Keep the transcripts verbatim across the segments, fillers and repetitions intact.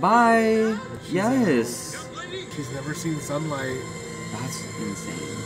Bye! She's yes! She's never seen sunlight. That's insane.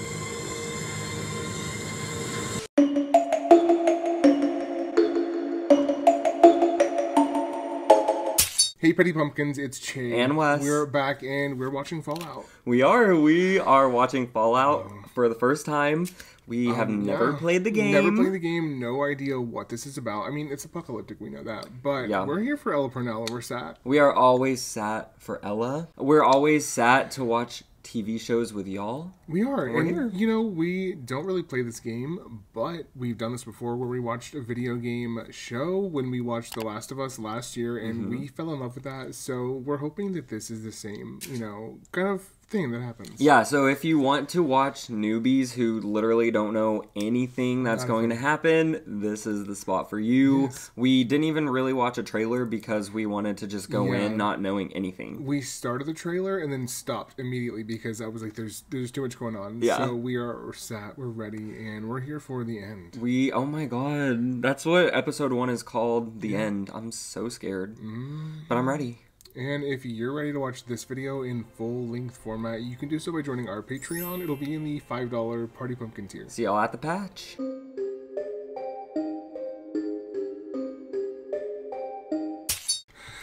Hey Petty Pumpkins, it's Chase. And Wes. We're back and we're watching Fallout. We are. We are watching Fallout um, for the first time. We um, have never yeah. played the game. Never played the game. No idea what this is about. I mean, it's apocalyptic. We know that. But yeah. we're here for Ella Purnell and we're sad. We are always sad for Ella. We're always sad to watch T V shows with y'all. We are. We're and, here. You know, we don't really play this game, but we've done this before where we watched a video game show when we watched The Last of Us last year, and mm-hmm. we fell in love with that. So we're hoping that this is the same, you know, kind of thing that happens. Yeah, so if you want to watch newbies who literally don't know anything that's going to happen, this is the spot for you. Yes. We didn't even really watch a trailer because we wanted to just go yeah. in not knowing anything. We started the trailer and then stopped immediately because I was like, there's there's too much going on. Yeah. So we are we're sat, we're ready, and we're here for the end. We, oh my god, that's what episode one is called, The yeah. End. I'm so scared, mm-hmm. but I'm ready. And if you're ready to watch this video in full-length format, you can do so by joining our Patreon. It'll be in the five dollar Party Pumpkin tier. See y'all at the patch.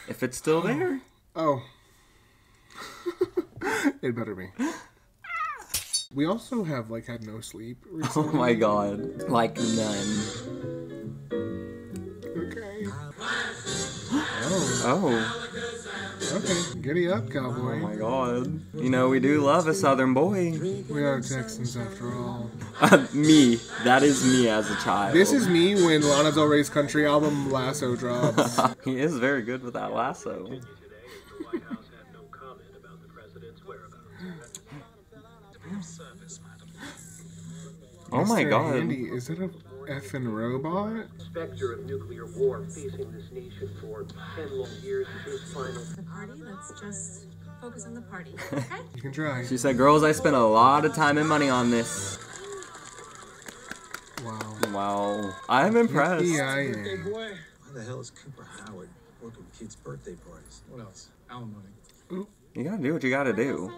If it's still there. Oh. It better be. We also have, like, had no sleep recently. Oh my god. Like, none. Okay. Oh. Oh. Okay, giddy up, cowboy. Oh my god. You know, we do love a southern boy. We are Texans after all. Uh, me. That is me as a child. This is me when Lana Del Rey's country album Lasso drops. He is very good with that lasso. Oh my god. Andy, is it a effing robot? Spectre of nuclear war facing this nation for ten long years to its final. The party, let's just focus on the party, okay? You can try. She said, girls, I spent a lot of time and money on this. Wow. Wow. I'm impressed. Big boy. Why the hell is Cooper Howard working kids' birthday parties? What else? Alimony. Ooh. You gotta do what you gotta do.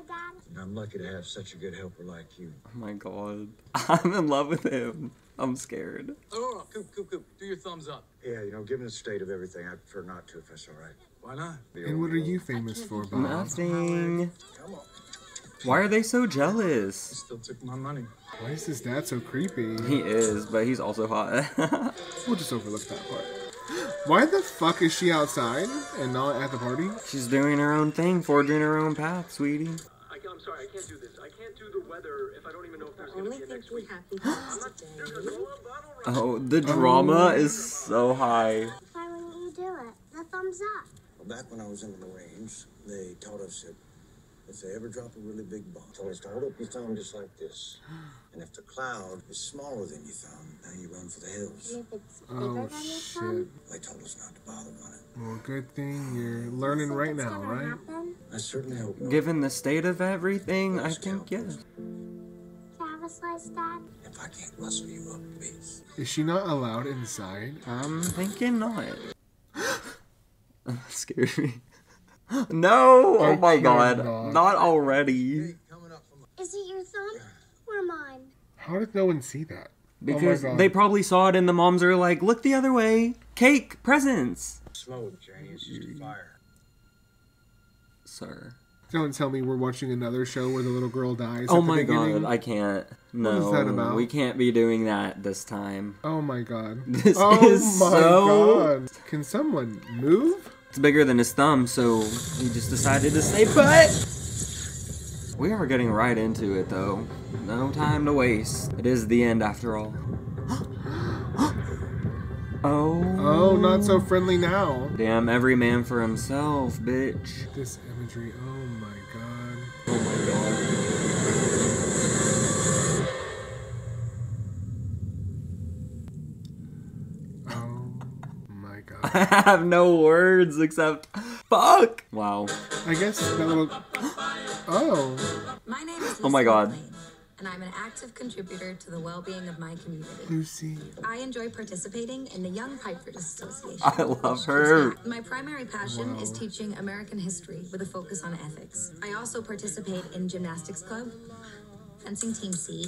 I'm lucky to have such a good helper like you. Oh my god. I'm in love with him. I'm scared. Oh, Coop, Coop, Coop, do your thumbs up. Yeah, you know, given the state of everything, I'd prefer not to if that's all right. Why not? And what are you famous for, Bob? Nothing. Come on. Why are they so jealous? He still took my money. Why is his dad so creepy? He is, but he's also hot. We'll just overlook that part. Why the fuck is she outside and not at the party? She's doing her own thing, forging her own path, sweetie. I'm sorry, I can't do this. I can't do the weather if I don't even know if there's going to be a next week. Oh, the drama oh. is so high. Why wouldn't you do it? The thumbs up. Well, back when I was in the Marines, they taught us that if they ever drop a really big bomb, they told us to hold up your thumb just like this. And if the cloud is smaller than your thumb, now you run for the hills. If it's bigger oh, than your thumb? Shit. They told us not to bother running. Well, good thing you're learning so right now, right? Happen? I certainly hope not. Given the state of everything, I think, yes. Can I have a slice, Dad? If I can't rustle you up, please. Is she not allowed inside? I'm thinking not. That scared me. No! Oh my god. Not already. Is it your thumb or mine? How did no one see that? Because oh they probably saw it and the moms are like, look the other way. Cake, presents. Smoke, Janie. It's just fire. Sir. Don't tell me we're watching another show where the little girl dies. Oh my god, I can't. No. What is that about? We can't be doing that this time. Oh my god. This oh is my so... god. Can someone move? It's bigger than his thumb, so he just decided to say butt. We are getting right into it, though. No time to waste. It is the end, after all. Oh. Oh, not so friendly now. Damn, every man for himself, bitch. This imagery, oh my god. Oh my god. Oh my god. I have no words except fuck. Wow. I guess that little. Oh. My name is. Oh my god. and I'm an active contributor to the well-being of my community. Lucy. I enjoy participating in the Young Pipers Association. I love her. My primary passion wow. is teaching American history with a focus on ethics. I also participate in gymnastics club, fencing team C.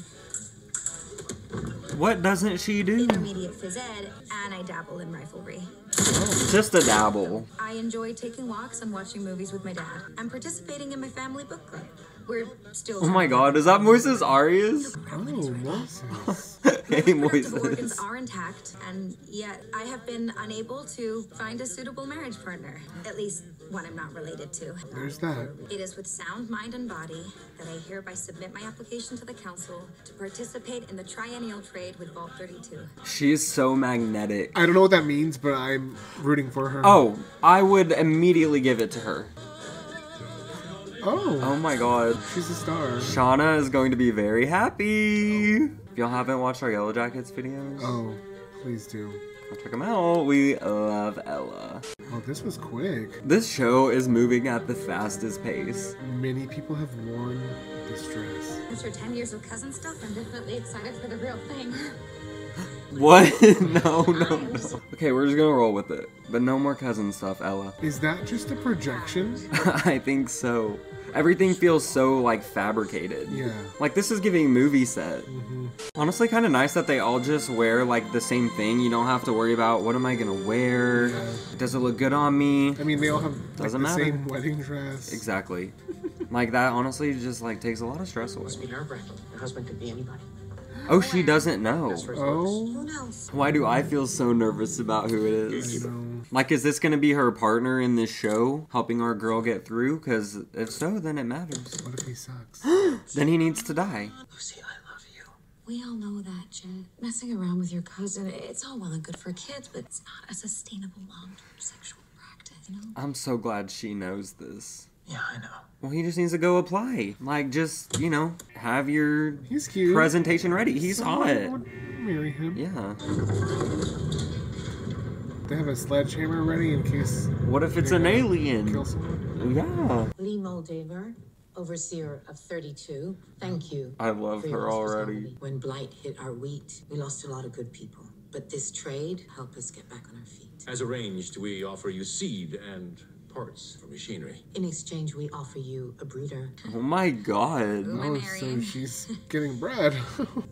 What doesn't she do? Intermediate phys ed, and I dabble in riflery. Oh, just a dabble. I enjoy taking walks and watching movies with my dad. I'm participating in my family book club. We're still. Oh my god, is that Moises Arias? Oh, Moises. Hey, Moises. My organs are intact, and yet I have been unable to find a suitable marriage partner. At least one I'm not related to. There's that. It is with sound mind and body that I hereby submit my application to the council to participate in the triennial trade with Vault thirty-two. She is so magnetic. I don't know what that means, but I'm rooting for her. Oh, I would immediately give it to her. Oh. Oh my god. She's a star. Shauna is going to be very happy. Oh. If y'all haven't watched our Yellow Jackets videos. Oh, please do. Go check them out. We love Ella. Oh, this was quick. This show is moving at the fastest pace. Many people have worn this dress. After ten years of cousin stuff, I'm definitely excited for the real thing. What? No, no, no. Okay, we're just gonna roll with it. But no more cousin stuff, Ella. Is that just a projection? I think so. Everything feels so, like, fabricated. Yeah. Like, this is giving movie set. Mm-hmm. Honestly, kind of nice that they all just wear, like, the same thing. You don't have to worry about, what am I going to wear? Yeah. Does it look good on me? I mean, they all have, like, the matter. same wedding dress. Exactly. Like, that honestly just, like, takes a lot of stress away. Must be nerve-wracking. Your husband could be anybody. Oh, she doesn't know. Oh. Who knows? Why do I feel so nervous about who it is? Like, is this going to be her partner in this show, helping our girl get through? Because if so, then it matters. What if he sucks? Then he needs to die. Lucy, I love you. We all know that, Jen. Messing around with your cousin, it's all well and good for kids, but it's not a sustainable long-term sexual practice, you know? I'm so glad she knows this. Yeah, I know. Well, he just needs to go apply. Like, just, you know, have your He's cute. presentation ready. He's on it. Marry him. Yeah. They have a sledgehammer ready in case... What if it's an alien? Kill someone. Yeah. Lee Moldaver, overseer of thirty-two, thank you. I love her already. When blight hit our wheat, we lost a lot of good people. But this trade helped us get back on our feet. As arranged, we offer you seed and... parts for machinery. In exchange, we offer you a breeder. Oh my god. Ooh, oh, so she's getting bred.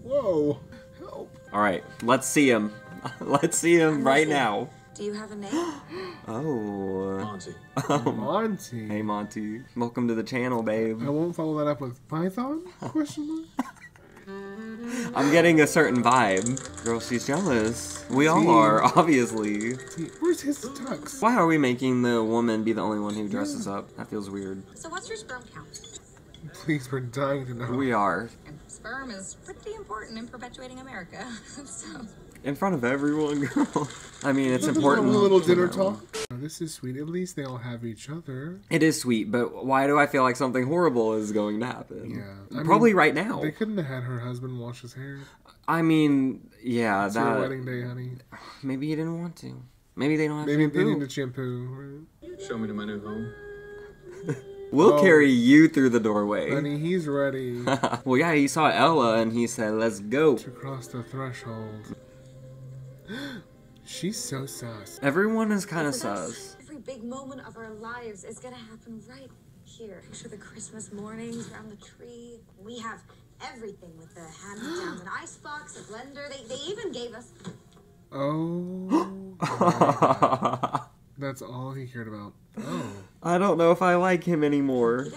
Whoa. Help. All right, let's see him. Let's see him I'm right now. Do you have a name? Oh. Monty. Um, Monty. Hey, Monty. Welcome to the channel, babe. I won't follow that up with Python? Question mark? I'm getting a certain vibe. Girl, she's jealous. We all are, obviously. Where's his tux? Why are we making the woman be the only one who dresses yeah. up? That feels weird. So what's your sperm count? Please, we're dying to know. We are. And sperm is pretty important in perpetuating America. So. In front of everyone, girl. I mean, it's important. A little, little dinner talk. Oh, this is sweet. At least they all have each other. It is sweet, but why do I feel like something horrible is going to happen? Yeah. I Probably mean, right now. They couldn't have had her husband wash his hair. I mean, yeah. It's that, your wedding day, honey. Maybe he didn't want to. Maybe they don't have maybe shampoo. Maybe they need a shampoo. Right? Show me to my new home. We'll oh. carry you through the doorway. Honey, he's ready. Well, yeah, he saw Ella and he said, let's go. To cross the threshold. She's so sus. Everyone is kind of sus. Every big moment of our lives is gonna happen right here. Picture the Christmas mornings around the tree. We have everything with the hand-me-downs, an icebox, a blender. They, they even gave us... Oh. That's all he cared about. Oh. I don't know if I like him anymore.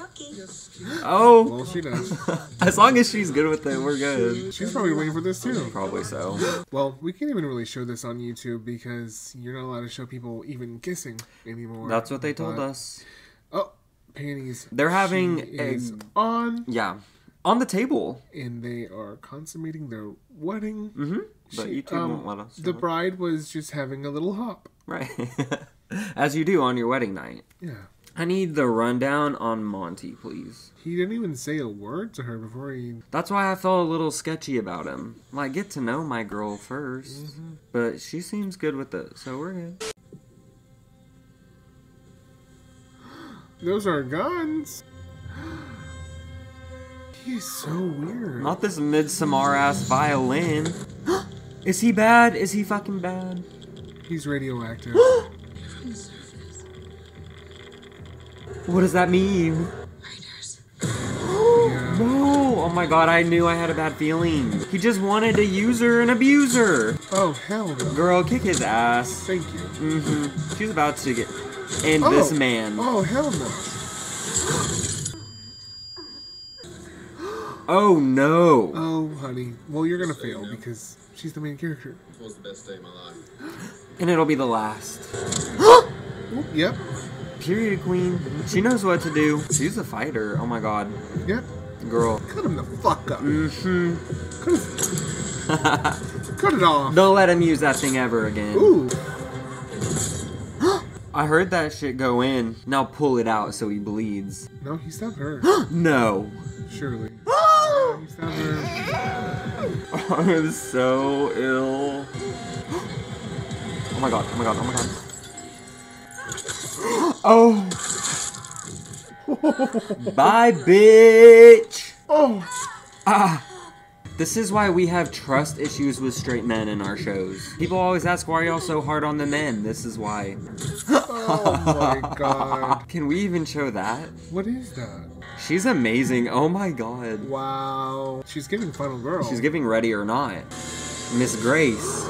Oh. Well, she does. As long as she's good with it, we're good. She's probably waiting for this too. Probably so. Well, we can't even really show this on YouTube because you're not allowed to show people even kissing anymore. That's what they told but... us. Oh, panties. They're having she is on. Yeah. On the table. And they are consummating their wedding. Mm-hmm. But she, YouTube um, won't let us. The it. bride was just having a little hop. Right. As you do on your wedding night. Yeah. I need the rundown on Monty, please. He didn't even say a word to her before he... That's why I felt a little sketchy about him. Like, get to know my girl first. Mm-hmm. But she seems good with it, so we're good. Those are guns. He's so weird. Not this Midsommar ass violin. Is he bad? Is he fucking bad? He's radioactive. What does that mean? Yeah. No! Oh my god, I knew I had a bad feeling. He just wanted to use her and abuse her. Oh, hell no. Girl, kick his ass. Thank you. Mm-hmm. She's about to get... And oh. this man. Oh, hell no. Oh no! Oh honey, well you're gonna fail because she's the main character. It was the best day of my life, and it'll be the last. Yep. Period queen. She knows what to do. She's a fighter. Oh my god. Yep. Girl. Cut him the fuck up. Mm-hmm. Cut, cut it off. Don't let him use that thing ever again. Ooh. I heard that shit go in. Now pull it out so he bleeds. No, he stabbed her. No. Surely. Oh! He stabbed her. I'm so ill. Oh my god, oh my god, oh my god. Oh. Bye, bitch. Oh. Ah. This is why we have trust issues with straight men in our shows. People always ask, why are y'all so hard on the men? This is why. Oh my god. Can we even show that? What is that? She's amazing. Oh my god. Wow. She's giving Final Girl. She's giving Ready or Not. Miss Grace.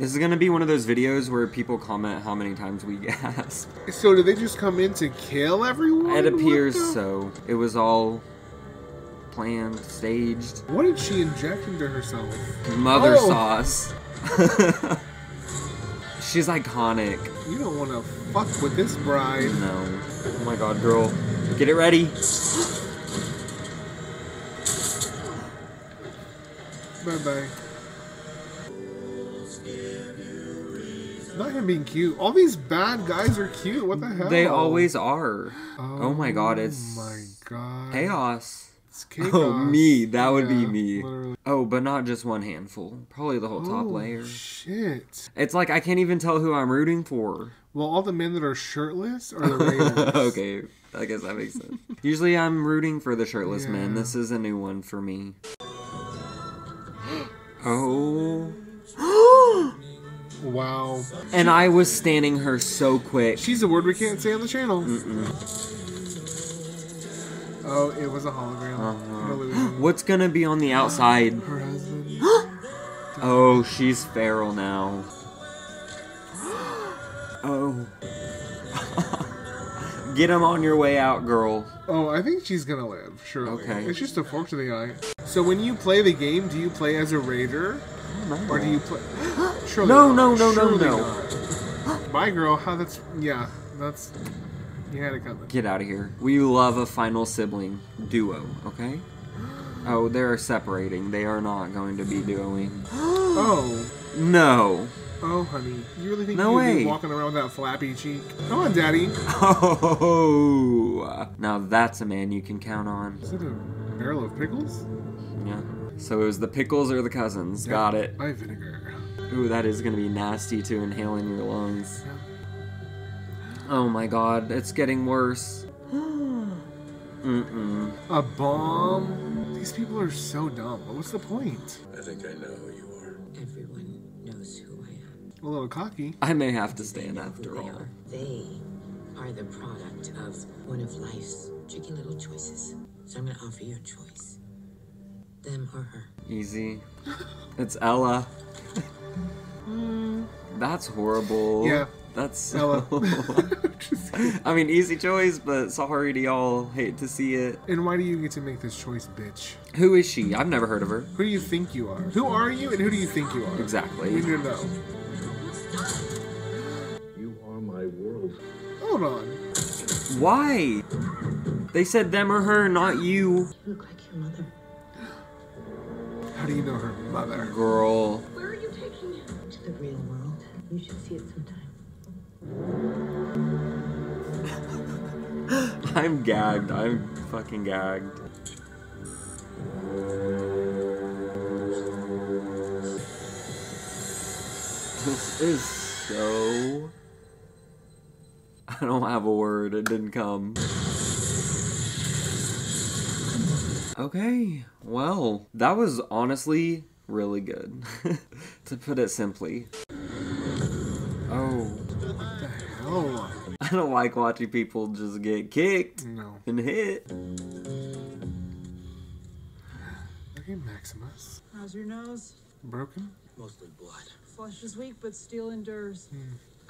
This is gonna be one of those videos where people comment how many times we gasp. So did they just come in to kill everyone? It appears so. It was all... planned, staged. What did she inject into herself? Mother oh. sauce. She's iconic. You don't want to fuck with this bride. No. Oh my god, girl. Get it ready. Bye-bye. Not him being cute. All these bad guys are cute. What the hell? They always are. Oh, oh my god, it's... Oh my god. Chaos. Oh, me. That would yeah, be me. Literally. Oh, but not just one handful. Probably the whole oh, top layer. Shit. It's like I can't even tell who I'm rooting for. Well, all the men that are shirtless are the regulars. Okay, I guess that makes sense. Usually I'm rooting for the shirtless yeah. men. This is a new one for me. Oh. Wow. And I was standing her so quick. She's a word we can't say on the channel. Mm-mm. Oh, it was a hologram. Uh-huh. What's gonna be on the outside? Her husband. Oh, she's feral now. Oh. Get him on your way out, girl. Oh, I think she's gonna live, surely. Okay. It's just a fork to the eye. So when you play the game, do you play as a raider? Oh, or do you play... Surely no, not. no, no, surely no, no, no. My girl, how that's... Yeah, that's... You had it coming. Get out of here. We love a final sibling duo, okay? Oh, they're separating. They are not going to be duoing. Oh. No. Oh, honey. You really think no you'd be walking around with that flappy cheek? Come on, Daddy. Oh. Now that's a man you can count on. Is it a barrel of pickles? Yeah. So it was the pickles or the cousins. Yeah, got it. My vinegar. Ooh, that is going to be nasty to inhale in your lungs. Yeah. Oh my god, it's getting worse. Mm-mm. A bomb? These people are so dumb. What's the point? I think I know who you are. Everyone knows who I am. A little cocky. I may have to stand after all. They are the product of one of life's tricky little choices. So I'm gonna offer you a choice. Them or her. Easy. It's Ella. That's horrible. Yeah. That's so... I mean, easy choice, but sorry to y'all. Hate to see it. And why do you get to make this choice, bitch? Who is she? I've never heard of her. Who do you think you are? Who are you and who do you think you are? Exactly. We need to know. You are my world. Hold on. Why? They said them or her, not you. You look like your mother. How do you know her mother? Girl. Where are you taking it? To the real world. You should see it sometime. I'm gagged. I'm fucking gagged. This is so... I don't have a word. It didn't come. Okay, well, that was honestly really good, to put it simply. Oh, what the hell? I don't like watching people just get kicked no. and hit. Okay, Maximus. How's your nose? Broken? Mostly blood. Flesh is weak, but steel endures. Mm.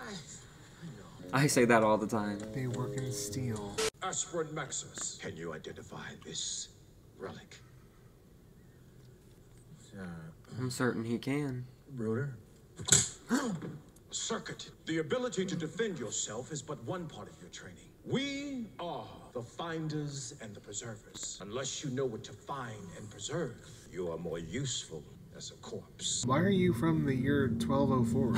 I, I know. I say that all the time. They work in steel. Aspirin Maximus, can you identify this relic? Uh, I'm certain he can. Rotor? Circuit. The ability to defend yourself is but one part of your training. We are the finders and the preservers. Unless you know what to find and preserve, you are more useful as a corpse. Why are you from the year twelve oh four?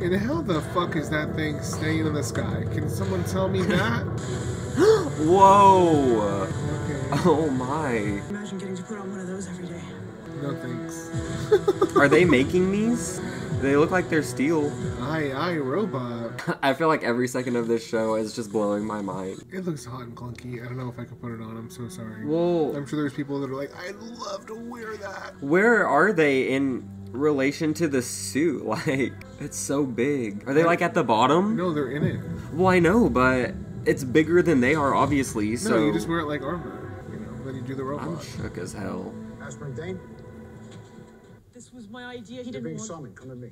And how the fuck is that thing staying in the sky? Can someone tell me that? Whoa! Okay. Oh my. Imagine getting to put on one of those every day. No thanks. Are they making these? They look like they're steel. Aye, aye, robot. I feel like every second of this show is just blowing my mind. It looks hot and clunky. I don't know if I could put it on. I'm so sorry. Whoa. I'm sure there's people that are like, I'd love to wear that. Where are they in relation to the suit? Like, it's so big. Are they like at the bottom? No, they're in it. Well, I know, but it's bigger than they are, obviously, no, so... No, you just wear it like armor, you know, when you do the robot. I'm shook as hell. Aspirin Dane? This was my idea. He didn't want to. Come with me.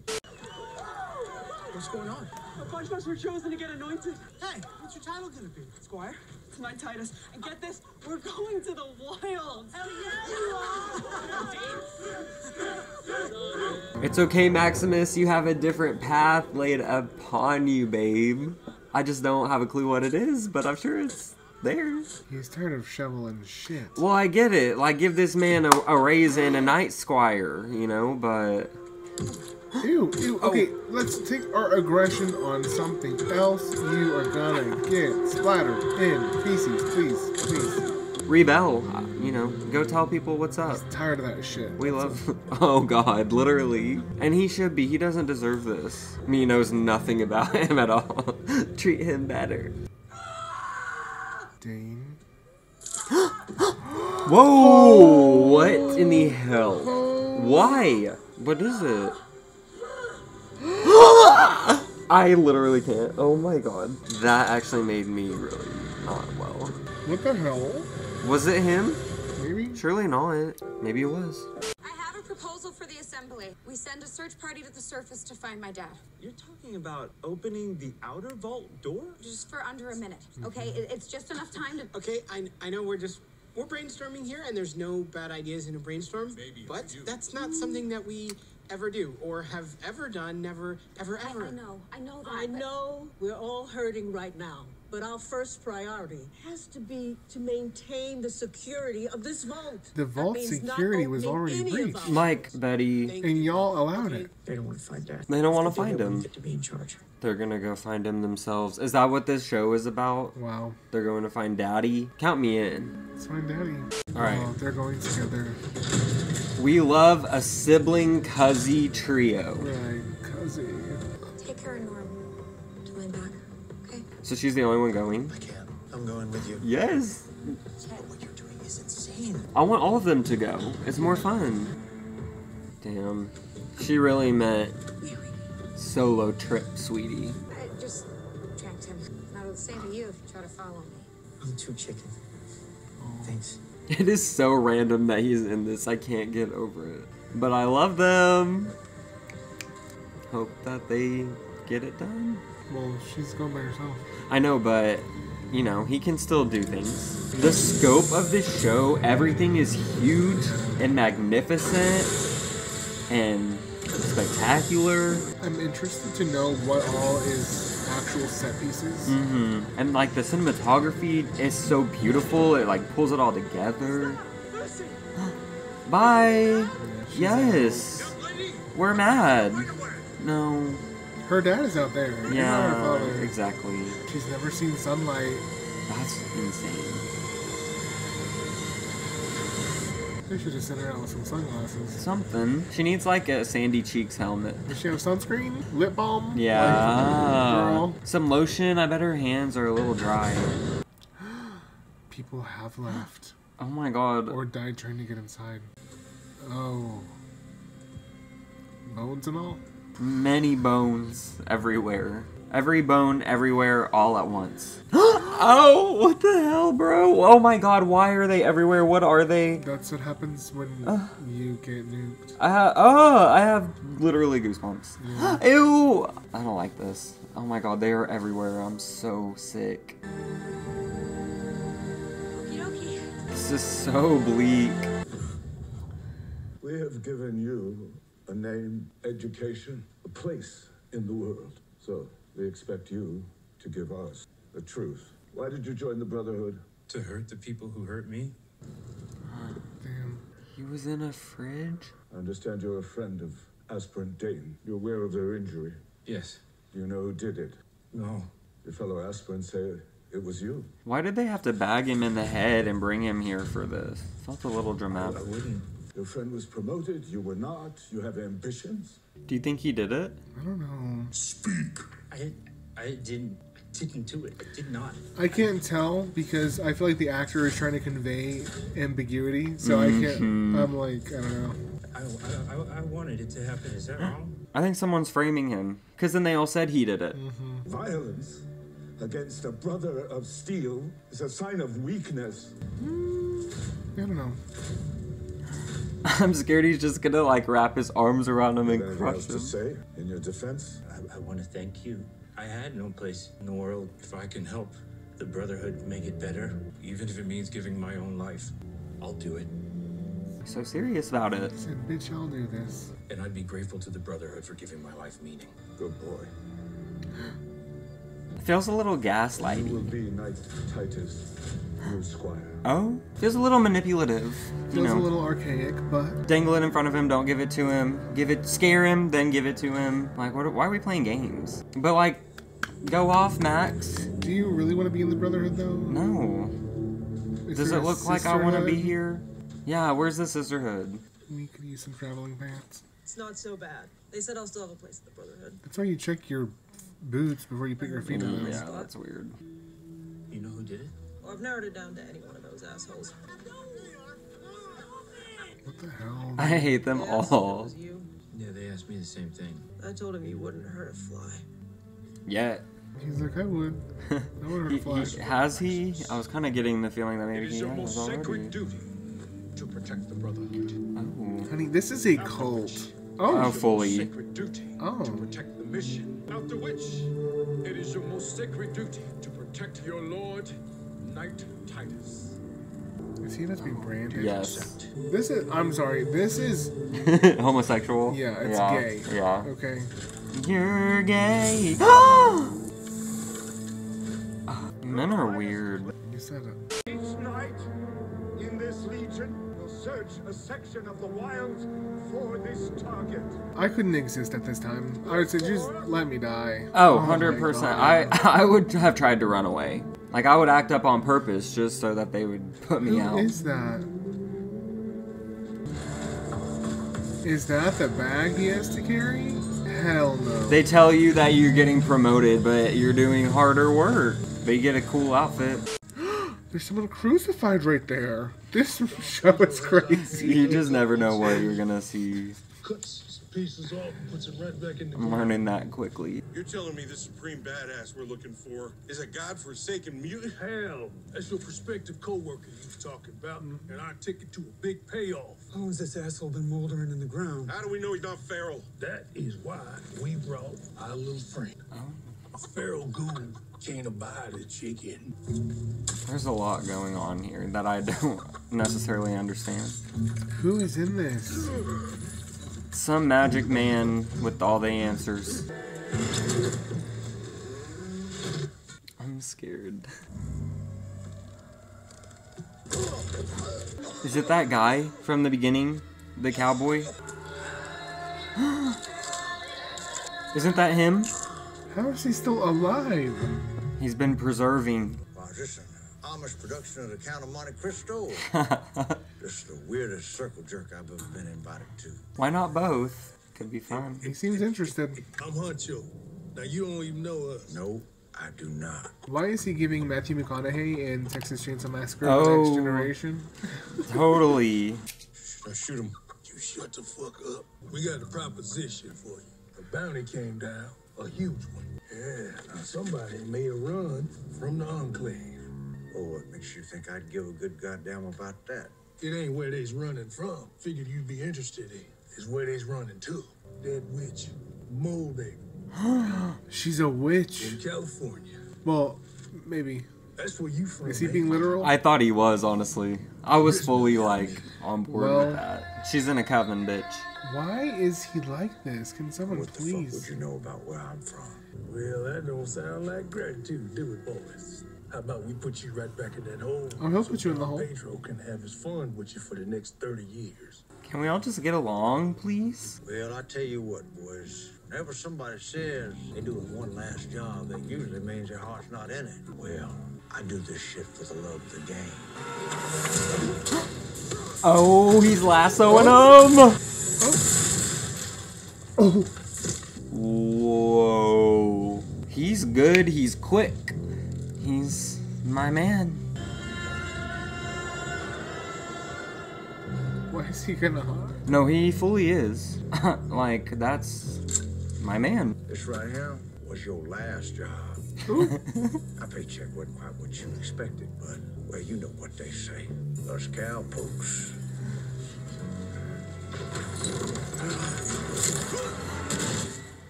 What's going on? A bunch of us were chosen to get anointed. Hey, what's your title gonna be? Squire? Tonight, Titus. And get this, we're going to the wild. Hell yeah! It's okay, Maximus. You have a different path laid upon you, babe. I just don't have a clue what it is, but I'm sure it's there. He's tired of shoveling shit. Well, I get it. Like, give this man a, a raise and a night, Squire, you know, but... Ew, ew. Okay, oh. Let's take our aggression on something else. You are gonna get splattered in feces, please, please. Rebel, you know, go tell people what's up. He's tired of that shit. We That's love... Oh, God, literally. And he should be. He doesn't deserve this. Me knows nothing about him at all. Treat him better. Whoa! What in the hell? Why? What is it? I literally can't. Oh my god. That actually made me really not well. What the hell? Was it him? Maybe. Surely not. Maybe it was. I have a proposal for the assembly. We send a search party to the surface to find my dad. You're talking about opening the outer vault door? Just for under a minute, okay? It's just enough time to... Okay, I, I know we're just... We're brainstorming here, and there's no bad ideas in a brainstorm, Maybe but you. that's not something that we ever do, or have ever done, never, ever, ever. I, I know, I know that. I but... know we're all hurting right now, but our first priority has to be to maintain the security of this vault. The vault security was already breached. Like, Betty. Thank and y'all allowed okay. it. They don't want to find that. They don't want to find him. Get to be in charge. They're gonna go find him themselves. Is that what this show is about? Wow. They're going to find Daddy? Count me in. Let's find Daddy. All right. Oh, they're going together. We love a sibling cuzzy trio. Right, cuzzy. Take care of Norm. To my back, okay? So she's the only one going? I can't. I'm going with you. Yes. But what you're doing is insane. I want all of them to go. It's more fun. Damn. She really meant... Solo trip, sweetie. I just tracked him. I would say to you if you try to follow me. I'm too chicken. Oh. Thanks. It is so random that he's in this. I can't get over it. But I love them. Hope that they get it done. Well, she's going by herself. I know, but, you know, he can still do things. The scope of this show, everything is huge and magnificent and... spectacular. I'm interested to know what all is actual set pieces. Mm-hmm. And like the cinematography is so beautiful. It like pulls it all together. Bye. Yes. We're mad. No. Her dad is out there. Yeah, exactly. She's never seen sunlight. That's insane. They should just send her out with some sunglasses. Something. She needs like a Sandy Cheeks helmet. Does she have sunscreen? Lip balm? Yeah. Girl. Some lotion. I bet her hands are a little dry. People have left. Oh my god. Or died trying to get inside. Oh. Bones and all? Many bones everywhere. Every bone everywhere all at once. Oh, what the hell, bro? Oh my god, why are they everywhere? What are they? That's what happens when uh, you get nuked. I have, oh, I have literally goosebumps. Yeah. Ew! I don't like this. Oh my god, they are everywhere. I'm so sick. This is so bleak. We have given you a name, education, a place in the world. So we expect you to give us the truth. Why did you join the Brotherhood? To hurt the people who hurt me. Oh, damn. He was in a fridge? I understand you're a friend of aspirant Dayton. You're aware of their injury? Yes. Do you know who did it? No. Your fellow aspirants say it was you. Why did they have to bag him in the head and bring him here for this? Felt a little dramatic. Oh, I wouldn't. Your friend was promoted, you were not, you have ambitions. Do you think he did it? I don't know. Speak. I I didn't I didn't do it. I did not. I can't tell because I feel like the actor is trying to convey ambiguity, so mm-hmm. I can't I'm like, I don't know. I, I, I wanted it to happen, is that wrong? I think someone's framing him. Cause then they all said he did it. Mm-hmm. Violence against a brother of steel is a sign of weakness. Mm, I don't know. I'm scared he's just gonna like wrap his arms around him and anything crush else him. To say in your defense? I, I want to thank you. I had no place in the world. If I can help the Brotherhood make it better, even if it means giving my own life, I'll do it. So serious about it. He said, bitch, I'll do this. And I'd be grateful to the Brotherhood for giving my life meaning. Good boy. It feels a little gaslighty. You will be Knight Titus. Oh, feels a little manipulative. Feels you know. a little archaic, but dangle it in front of him. Don't give it to him. Give it, scare him, then give it to him. Like, what, why are we playing games? But like, go off, Max. Do you really want to be in the Brotherhood, though? No. Is Does it look like I want to be here? Yeah. Where's the sisterhood? We could use some traveling pants. It's not so bad. They said I'll still have a place in the Brotherhood. That's why you check your boots before you put your feet in. Yeah, that's weird. You know who did it? Well, I've narrowed it down to any one of those assholes. What the hell? I hate them all. Yeah, they asked me the same thing. I told him you wouldn't hurt a fly. Yet. He's like, I would. I would hurt a fly. He, he, has he? I was kind of getting the feeling that maybe he has already. It is your most sacred duty to protect the Brotherhood. Oh. Honey, this is a cult. Oh, oh fully. Sacred duty oh. To protect the mission. After which, it is your most sacred duty to protect your lord. Knight Titus. Is he about to be branded? Yes. This is, I'm sorry, this is... homosexual? Yeah, it's yeah. gay. Yeah. Okay. You're gay. Men are weird. You said it. Each night in this legion will search a section of the wilds for this target. I couldn't exist at this time. I would say, just let me die. Oh, oh one hundred percent. I, I would have tried to run away. Like, I would act up on purpose just so that they would put me Who out. Who is that? Is that the bag he has to carry? Hell no. They tell you that you're getting promoted, but you're doing harder work. They get a cool outfit. There's someone crucified right there. This show is crazy. You just never know what you're gonna see. Cuts pieces off, puts it right back in the I'm learning that quickly. You're telling me the supreme badass we're looking for is a godforsaken mutant? Hell, that's your prospective co-worker you was talking about, mm-hmm. and our ticket to a big payoff. How long has this asshole been moldering in the ground? How do we know he's not feral? That is why we brought our little friend. Oh. A feral goon can't abide a chicken. There's a lot going on here that I don't necessarily understand. Who is in this? Some magic man with all the answers. I'm scared. Is it that guy from the beginning? The cowboy? Isn't that him? How is he still alive? He's been preserving. Well, this is an Amish production of the Count of Monte Cristo. This is the weirdest circle jerk I've ever been invited to. Why not both? Could be fun. He seems interested. I'm Huncho. Now you don't even know us. No, I do not. Why is he giving Matthew McConaughey in Texas Chainsaw Massacre oh, Next Generation? Totally. Now shoot him. You shut the fuck up. We got a proposition for you. The bounty came down, a huge one. Yeah, now somebody made a run from the enclave. Oh, what makes you think I'd give a good goddamn about that? It ain't where they's running from. Figured you'd be interested in. It's where they's running to. That witch, Moldaver. She's a witch in California. Well, maybe. That's where you from. Is he being literal? I thought he was, honestly. I was fully like on board well, with that. She's in a coven, bitch. Why is he like this? Can someone what please? What the fuck would you know about where I'm from? Well, that don't sound like gratitude, do it, boys? How about we put you right back in that hole? Oh, he'll so put you in the hole. Pedro can have his fun with you for the next thirty years. Can we all just get along, please? Well, I tell you what, boys. Whenever somebody says they're doing one last job, that usually means their heart's not in it. Well, I do this shit for the love of the game. Oh, he's lassoing oh. him! Oh. Oh. Whoa. He's good, he's quick. He's my man. What is he gonna hide? No, he fully is. Like, that's my man. This right here was your last job. My paycheck wasn't quite what you expected, but, well, you know what they say. Us cowpokes.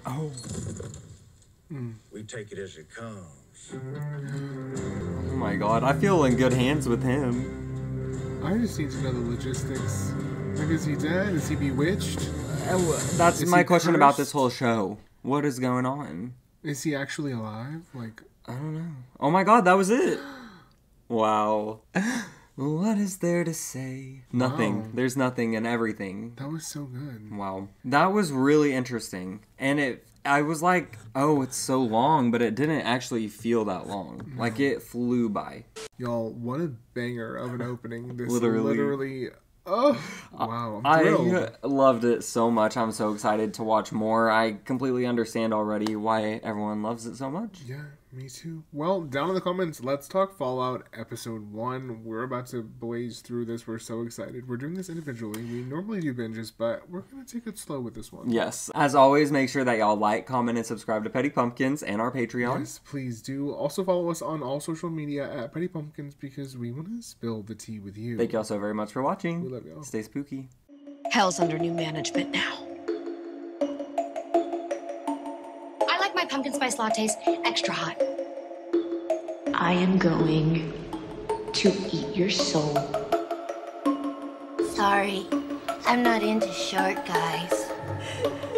Oh. Mm. We take it as it comes. Oh my god, I feel in good hands with him. I just need to know the logistics. Like, is he dead? Is he bewitched? Uh, that's is my question cursed? About this whole show. What is going on? Is he actually alive? Like, I don't know. Oh my god, that was it! Wow. What is there to say? Nothing. Wow. There's nothing and everything. That was so good. Wow. That was really interesting. And it... I was like, oh, it's so long, but it didn't actually feel that long. No. Like, it flew by. Y'all, what a banger of an opening. This literally. literally oh, wow. I, I loved it so much. I'm so excited to watch more. I completely understand already why everyone loves it so much. Yeah, me too. Well, down in the comments, let's talk Fallout Episode one. We're about to blaze through this. We're so excited. We're doing this individually. We normally do binges, but we're going to take it slow with this one. Yes. As always, make sure that y'all like, comment, and subscribe to Petty Pumpkins and our Patreon. Yes, please do. Also follow us on all social media at Petty Pumpkins because we want to spill the tea with you. Thank y'all so very much for watching. We love y'all. Stay spooky. Hell's under new management now. Pumpkin spice lattes, extra hot. I am going to eat your soul. Sorry, I'm not into short guys.